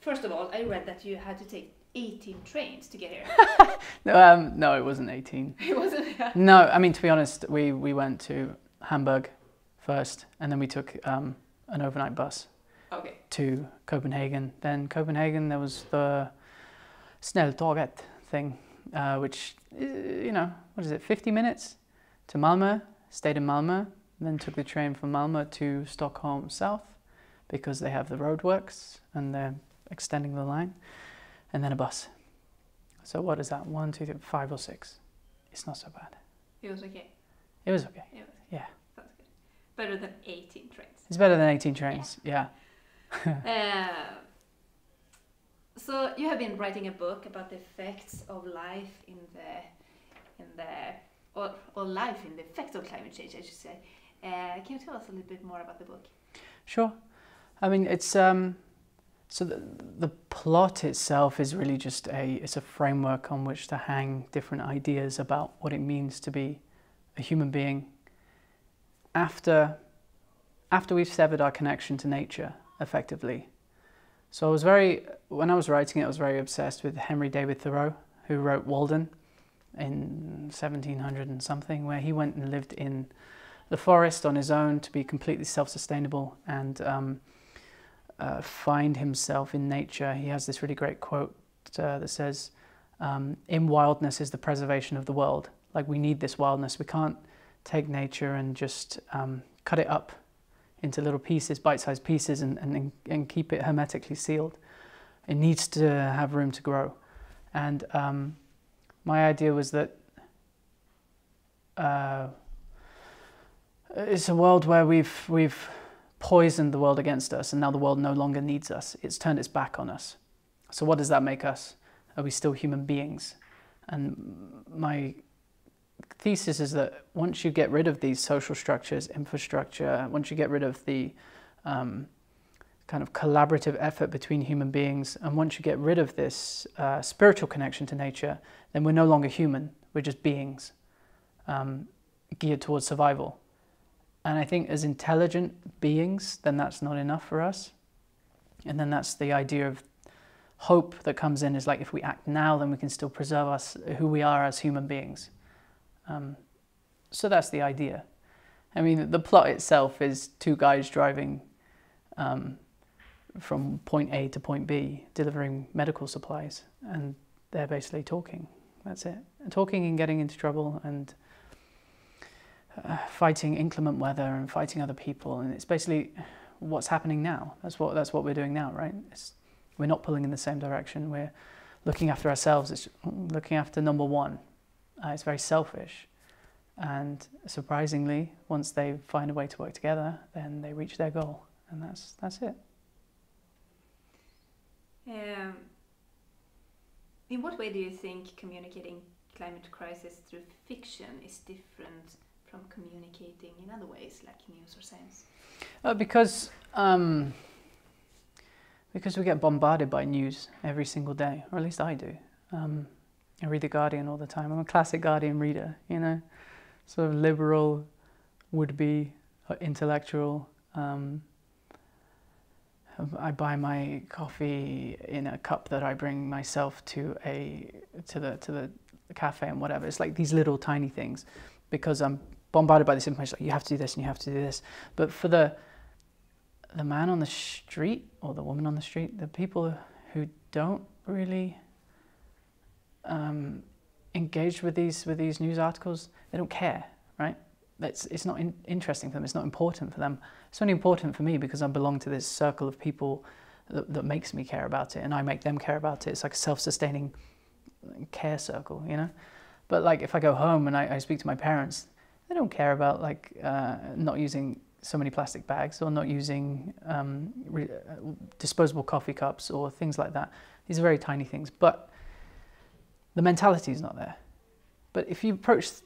First of all, I read that you had to take 18 trains to get here. No, it wasn't 18. It wasn't? Yeah. No, I mean, to be honest, we went to Hamburg first, and then we took an overnight bus to Copenhagen. Then Copenhagen, there was the Snälltåget thing, which, you know, what is it, 50 minutes to Malmö, stayed in Malmö, then took the train from Malmö to Stockholm South, because they have the roadworks and they're extending the line, and then a bus. So what is that? 1, 2, 3, 5 or 6. It's not so bad. It was okay. It was okay. It was okay. Yeah. Sounds good. Better than 18 trains. It's better than 18 trains. Yeah. So you have been writing a book about the effects of life in the or life in the effects of climate change, I should say. Can you tell us a little bit more about the book? Sure. I mean, it's so the plot itself is really just a framework on which to hang different ideas about what it means to be a human being after we've severed our connection to nature effectively. So I was when I was writing it, I was very obsessed with Henry David Thoreau, who wrote Walden in 1700 and something, where he went and lived in the forest on his own to be completely self-sustainable and find himself in nature. He has this really great quote that says, in wildness is the preservation of the world. Like, we need this wildness. We can't take nature and just cut it up into little pieces, bite-sized pieces, and keep it hermetically sealed. It needs to have room to grow. And my idea was that it's a world where we've poisoned the world against us, and now the world no longer needs us. It's turned its back on us. So what does that make us? Are we still human beings? And my thesis is that once you get rid of these social structures, infrastructure, once you get rid of the kind of collaborative effort between human beings, and once you get rid of this spiritual connection to nature, then we're no longer human. We're just beings geared towards survival. And I think as intelligent beings, then that's not enough for us. And then that's the idea of hope that comes in, is like, if we act now, then we can still preserve us, who we are as human beings. So that's the idea. I mean, the plot itself is two guys driving from point A to point B, delivering medical supplies, and they're basically talking. That's it. Talking and getting into trouble and fighting inclement weather and fighting other people, and it's basically what's happening now. That's what we're doing now, right? We're not pulling in the same direction. We're looking after ourselves. It's looking after number one. It's very selfish, and surprisingly, once they find a way to work together, then they reach their goal, and that's it. In what way do you think communicating climate crisis through fiction is different from communicating in other ways, like news or science? Because we get bombarded by news every single day, or at least I do. I read The Guardian all the time. I'm a classic Guardian reader, you know, sort of liberal, would-be intellectual. I buy my coffee in a cup that I bring myself to the cafe and whatever. It's like these little tiny things, because I'm bombarded by this information, like, you have to do this and you have to do this. But for the man on the street, or the woman on the street, the people who don't really engage with these news articles, they don't care, right? It's not interesting for them, it's not important for them. It's only important for me because I belong to this circle of people that makes me care about it, and I make them care about it. It's like a self-sustaining care circle, you know? But like, if I go home and I speak to my parents, they don't care about, like, not using so many plastic bags, or not using disposable coffee cups, or things like that. These are very tiny things, but the mentality is not there. But if you approach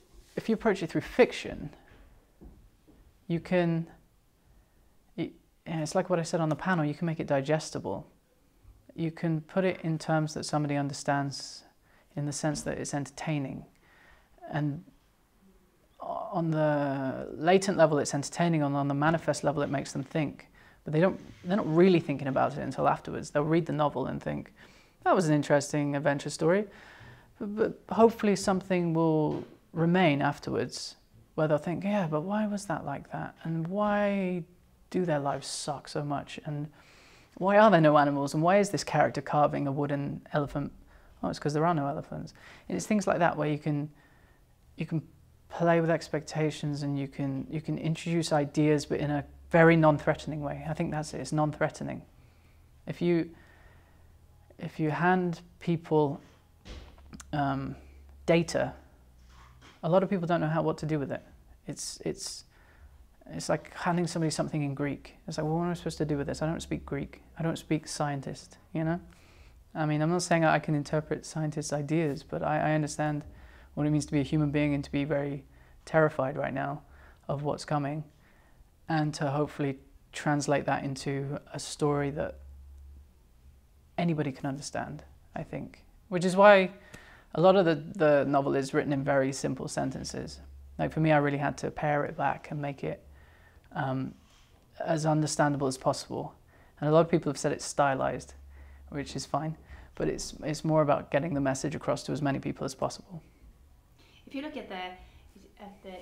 it through fiction, you can. It's like what I said on the panel. You can make it digestible. You can put it in terms that somebody understands, in the sense that it's entertaining. And on the latent level, it's entertaining. On the manifest level, it makes them think. but they're not really thinking about it until afterwards. They'll read the novel and think, that was an interesting adventure story. But hopefully something will remain afterwards where they'll think, yeah, but why was that like that? And why do their lives suck so much? And why are there no animals? And why is this character carving a wooden elephant? Oh, it's because there are no elephants. And it's things like that where you can play with expectations and you can introduce ideas, but in a very non-threatening way. I think that's it, it's non-threatening. If you hand people data, a lot of people don't know what to do with it. It's like handing somebody something in Greek. It's like, well, what am I supposed to do with this? I don't speak Greek. I don't speak scientist, you know? I mean, I'm not saying I can interpret scientists' ideas, but I understand what it means to be a human being and to be very terrified right now of what's coming, and to hopefully translate that into a story that anybody can understand, I think. Which is why a lot of the novel is written in very simple sentences. Like for me, I really had to pare it back and make it as understandable as possible. And a lot of people have said it's stylized, which is fine, but it's more about getting the message across to as many people as possible. If you look at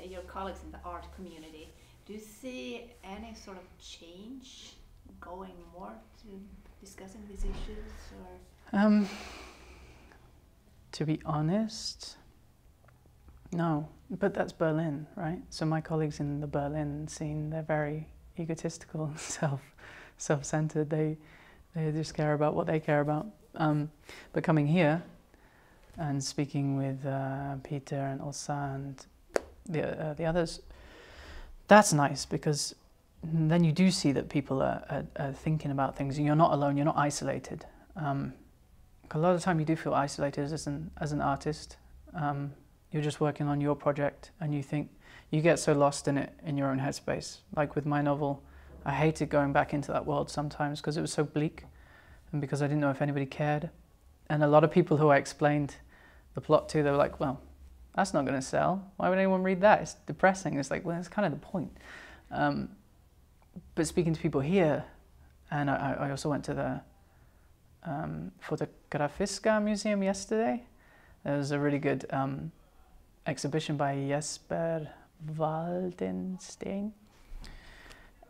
your colleagues in the art community, do you see any sort of change going more to discussing these issues? Or? To be honest, no. But that's Berlin, right? So my colleagues in the Berlin scene, they're very egotistical and self-centered. They just care about what they care about. But coming here and speaking with Peter and Elsa and the others, that's nice, because then you do see that people are thinking about things, and you're not alone, you're not isolated. A lot of the time you do feel isolated as an artist. You're just working on your project and you think, you get so lost in it, in your own headspace. Like with my novel, I hated going back into that world sometimes because it was so bleak and because I didn't know if anybody cared. And a lot of people who I explained the plot to, they were like, well, that's not gonna sell. Why would anyone read that? It's depressing. It's like, well, that's kind of the point. But speaking to people here, and I also went to the Fotografiska museum yesterday. There was a really good exhibition by Jesper Waldenstein.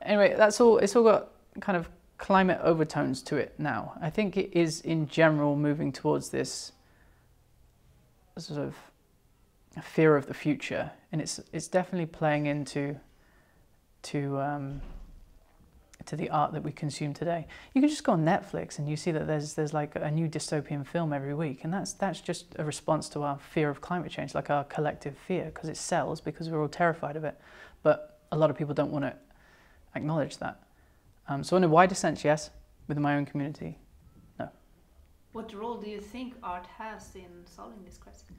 Anyway, that's all. It's all got kind of climate overtones to it now. I think it is in general moving towards this sort of fear of the future, and it's definitely playing into the art that we consume today. You can just go on Netflix and you see that there's like a new dystopian film every week, and that's just a response to our fear of climate change, like our collective fear, because it sells, because we're all terrified of it. But a lot of people don't want to acknowledge that. So in a wider sense, yes. Within my own community, no. What role do you think art has in solving this question?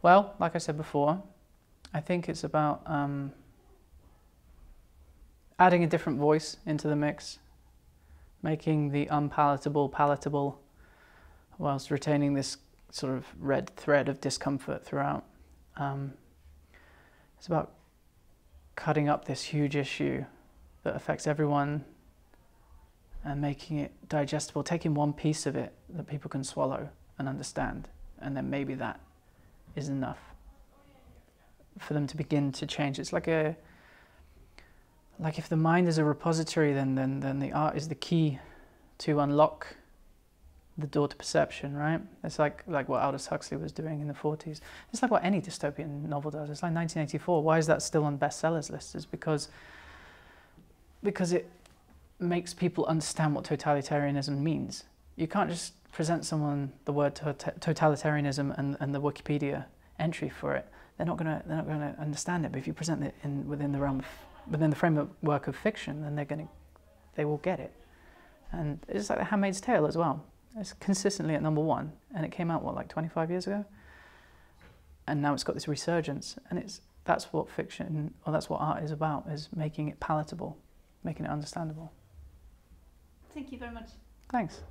Well, like I said before, I think it's about adding a different voice into the mix, making the unpalatable palatable, whilst retaining this sort of red thread of discomfort throughout. It's about cutting up this huge issue that affects everyone and making it digestible, taking one piece of it that people can swallow and understand, and then maybe that is enough for them to begin to change. It's like a, like if the mind is a repository, then the art is the key to unlock the door to perception, right? It's like what Aldous Huxley was doing in the 40s. It's like what any dystopian novel does. It's like 1984. Why is that still on bestsellers lists? It's because it makes people understand what totalitarianism means. You can't just present someone the word totalitarianism and the Wikipedia entry for it. They're not gonna understand it. But if you present it within the realm of, within the framework of fiction, then they will get it. And it's like The Handmaid's Tale as well. It's consistently at #1, and it came out, what, like 25 years ago? And now it's got this resurgence, and that's what fiction, or that's what art is about, is making it palatable, making it understandable. Thank you very much. Thanks.